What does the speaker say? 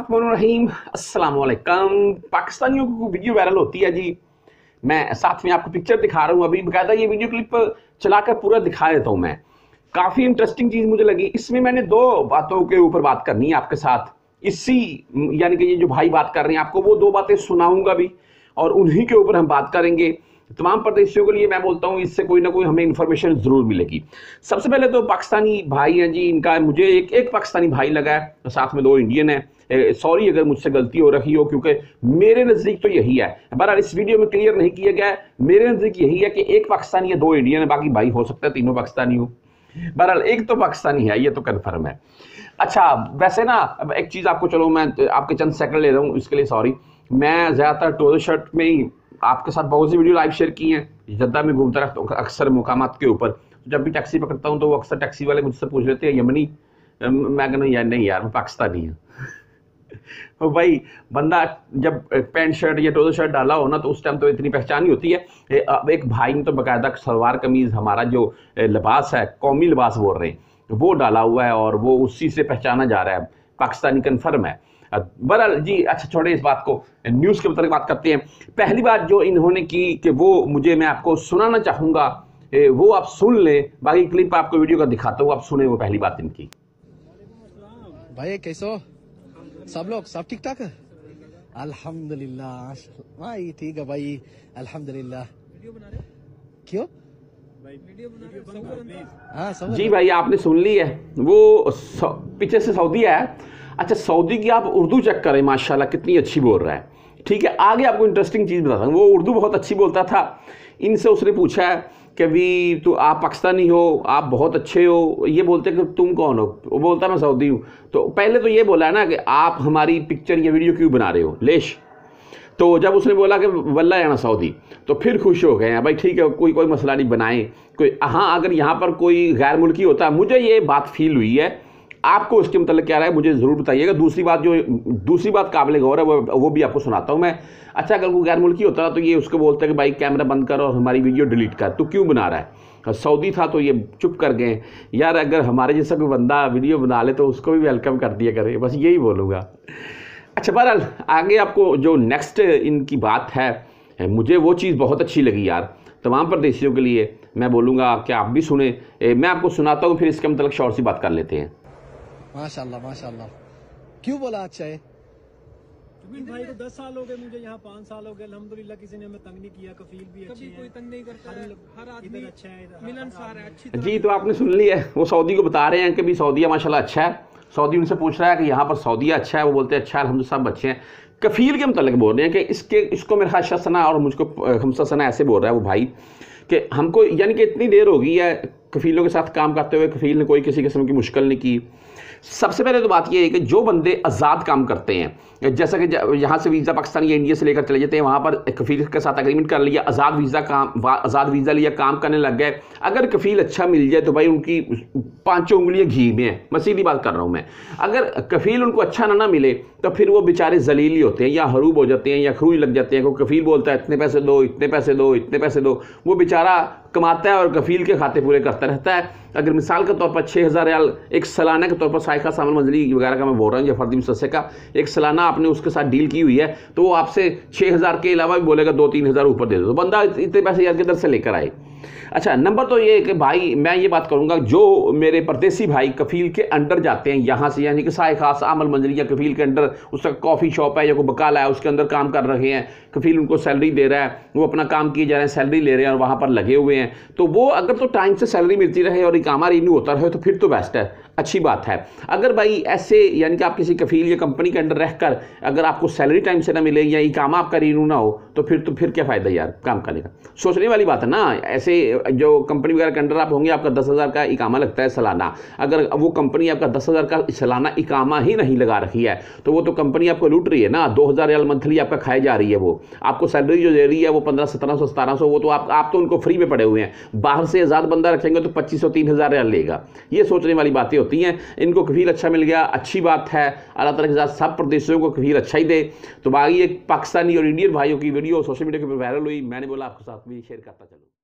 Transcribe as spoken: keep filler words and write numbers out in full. रहीम अस्सलाम वालेकुम। पाकिस्तानियों की वीडियो वायरल होती है जी, मैं साथ में आपको पिक्चर दिखा रहा हूँ। अभी बकायदा ये वीडियो क्लिप चलाकर पूरा दिखा देता हूँ। मैं काफ़ी इंटरेस्टिंग चीज़ मुझे लगी। इसमें मैंने दो बातों के ऊपर बात करनी है आपके साथ। इसी यानी कि ये जो भाई बात कर रहे हैं, आपको वो दो बातें सुनाऊँगा भी और उन्हीं के ऊपर हम बात करेंगे। तमाम प्रदेशियों के लिए मैं बोलता हूँ, इससे कोई ना कोई हमें इन्फॉर्मेशन ज़रूर मिलेगी। सबसे पहले तो पाकिस्तानी भाई हैं जी, इनका मुझे एक एक पाकिस्तानी भाई लगा है और साथ में दो इंडियन है। सॉरी अगर मुझसे गलती हो रही हो, क्योंकि मेरे नज़दीक तो यही है। बहरहाल इस वीडियो में क्लियर नहीं किया गया है। मेरे नज़दीक यही है कि एक पाकिस्तानी या दो इंडियन है, बाकी भाई हो सकता है तीनों पाकिस्तानी हो। बहरहाल एक तो पाकिस्तानी है, ये तो कन्फर्म है। अच्छा वैसे ना एक चीज़ आपको, चलो मैं आपके चंद सेकंड ले रहा हूँ, इसके लिए सॉरी। मैं ज़्यादातर टोजो शर्ट में ही आपके साथ बहुत सी वीडियो लाइव शेयर की हैं। जद्दा में घूमता रहता हूँ अक्सर मुकामात के ऊपर। जब भी टैक्सी पकड़ता हूँ तो वो अक्सर टैक्सी वाले मुझसे पूछ लेते हैं यमनी, मैं कहना यार नहीं यार मैं पाकिस्तानी हूँ। तो भाई बंदा जब पैंट शर्ट या ट्राउजर शर्ट डाला हो ना, तो उस टाइम तो इतनी पहचान ही होती है। अब एक भाई ने तो बाकायदा सलवार कमीज़, हमारा जो लिबास है कौमी लिबास बोल रहे हैं, वो डाला हुआ है और वो उसी से पहचाना जा रहा है, पाकिस्तानी कन्फर्म है। बहरहाल जी अच्छा छोड़े इस बात को, न्यूज़ के मतलब बात करते हैं। पहली बात जो इन्होंने की कि वो मुझे, मैं आपको सुनाना चाहूँगा, वो आप सुन लें। बाकी क्लिप आपको वीडियो का दिखाता हूँ, आप सुने वो पहली बात इनकी। भाई कैसे हो सब लोग, सब ठीक ठाक है? अल्हम्दुलिल्लाह भाई ठीक है भाई, अल्हम्दुलिल्लाह। क्यों जी भाई आपने सुन ली है, वो पीछे से सऊदी है। अच्छा सऊदी की आप उर्दू चेक करें, माशाल्लाह कितनी अच्छी बोल रहा है। ठीक है आगे आपको इंटरेस्टिंग चीज़ बताता हूँ। वो उर्दू बहुत अच्छी बोलता था। इनसे उसने पूछा है कि भी तो आप पाकिस्तानी हो, आप बहुत अच्छे हो, ये बोलते कि तुम कौन हो, वो बोलता मैं सऊदी हूँ। तो पहले तो ये बोला है ना कि आप हमारी पिक्चर या वीडियो क्यों बना रहे हो लेश। तो जब उसने बोला कि वल्ला याना सऊदी, तो फिर खुश हो गए हैं भाई ठीक है, कोई कोई मसला नहीं बनाएं कोई। हाँ अगर यहाँ पर कोई गैर मुल्की होता, मुझे ये बात फील हुई है, आपको उसके मतलब क्या रहा है मुझे ज़रूर बताइएगा। दूसरी बात जो दूसरी बात काबिल गौर है वो वो भी आपको सुनाता हूँ मैं। अच्छा अगर कोई गैर मुल्की होता तो ये उसको बोलता है कि भाई कैमरा बंद कर और हमारी वीडियो डिलीट कर, तो क्यों बना रहा है। सऊदी था तो ये चुप कर गए। यार अगर हमारे जैसा कोई बंदा वीडियो बना ले तो उसको भी वेलकम कर दिया करे, बस यही बोलूँगा। अच्छा बहरहाल आगे आपको जो नेक्स्ट इनकी बात है, मुझे वो चीज़ बहुत अच्छी लगी यार, तमाम प्रदेशियों के लिए मैं बोलूँगा कि आप भी सुने। मैं आपको सुनाता हूँ फिर इसके मतलब शौर सी बात कर लेते हैं। माशाल्लाह माशाल्लाह क्यों बोला अच्छा है भाई को? दस साल हो गए मुझे यहाँ, पाँच साल हो गए अल्हम्दुलिल्लाह, किसी ने हमें तंग नहीं किया, कफील भी अच्छी है, कोई तंग नहीं करता, हर आदमी अच्छा है, मिलनसार है, अच्छी तरह जी। तो आपने सुन ली है, वो सऊदी को बता रहे हैं कि भी सऊदी माशाल्लाह अच्छा है। सऊदी उनसे पूछ रहा है कि यहाँ पर सऊदी अच्छा है, वो बोलते हैं अच्छा अल्हम्दुलिल्लाह सब अच्छे हैं। कफील के मतलब बोल रहे हैं कि इसके इसको मेरा खाशा सना और मुझको हमसा सना ऐसे बोल रहा है वो भाई कि हमको यानी कि इतनी देर हो गई है कफीलों के साथ काम करते हुए, कफील ने कोई किसी किस्म की मुश्किल नहीं की। सबसे पहले तो बात यह है कि जो बंदे आज़ाद काम करते हैं, जैसा कि यहाँ से वीज़ा पाकिस्तान या इंडिया से लेकर चले जाते हैं, वहाँ पर कफील के साथ एग्रीमेंट कर लिया, आज़ाद वीज़ा काम आज़ाद वीज़ा लिया, काम करने लग गए। अगर कफील अच्छा मिल जाए तो भाई उनकी पाँचों उंगलियाँ घी में हैं, मैं सीधी बात कर रहा हूँ मैं। अगर कफील उनको अच्छा ना ना मिले तो फिर वो बेचारे जलील ही होते हैं, या हरूब हो जाते हैं या खरूज लग जाते हैं। कोई कफील बोलता है इतने पैसे दो इतने पैसे दो इतने पैसे दो, वो बेचारा कमाता है और कफील के खाते पूरे करता रहता है। अगर मिसाल के तौर पर छः हज़ार रियाल एक सालाना के तौर पर साइका सामान मंजली वगैरह का मैं बोल रहा हूँ, या फर्दी मुसस्से का एक सालाना आपने उसके साथ डील की हुई है, तो वो आपसे छः हज़ार के अलावा भी बोलेगा दो तीन हज़ार ऊपर दे दो, तो बंदा इतने पैसे यार किधर से लेकर आए। अच्छा नंबर तो ये कि भाई मैं ये बात करूँगा जो मेरे परदेसी भाई कफील के अंडर जाते हैं यहाँ से, यानी कि साय खास आमल मंजरी या कफील के अंडर, उसका कॉफ़ी शॉप है या कोई बकाला है उसके अंदर काम कर रहे हैं, कफील उनको सैलरी दे रहा है, वो अपना काम किए जा रहे हैं, सैलरी ले रहे हैं और वहाँ पर लगे हुए हैं, तो वो अगर तो टाइम से सैलरी मिलती रहे और इकामा रिन्यू होता रहे तो फिर तो बेस्ट है, अच्छी बात है। अगर भाई ऐसे यानी कि आप किसी कफील या कंपनी के अंडर रहकर अगर आपको सैलरी टाइम से ना मिले या इकामा आपका रिन्यू ना हो तो फिर तो फिर क्या फ़ायदा यार काम करने का। सोचने वाली बात है ना, ऐसे जो कंपनी वगैरह के अंडर आप होंगे आपका दस हज़ार का इकामा लगता है सालाना, अगर वो कंपनी आपका दस हज़ार का सालाना इकामा ही नहीं लगा रही है तो वो तो कंपनी आपको लूट रही है ना। दो हज़ार रियाल मंथली आपका खाए जा रही है, वो आपको सैलरी जो दे रही है वो पंद्रह सत्रह सौ सतारह सौ, वो तो आप, आप तो उनको फ्री में पड़े हुए हैं। बाहर से आज़ाद बंदा रखेंगे तो पच्चीस सौ तीन हज़ार रियाल लेगा। ये सोचने वाली बातें होती हैं। इनको कफील अच्छा मिल गया अच्छी बात है, अल्लाह ताला के साथ सब प्रदेशों को कफील अच्छा ही दे। तो बाकी एक पाकिस्तानी और इंडियन भाइयों की वीडियो सोशल मीडिया के ऊपर वायरल हुई, मैंने बोला आपके साथ भी शेयर करता चलूँ।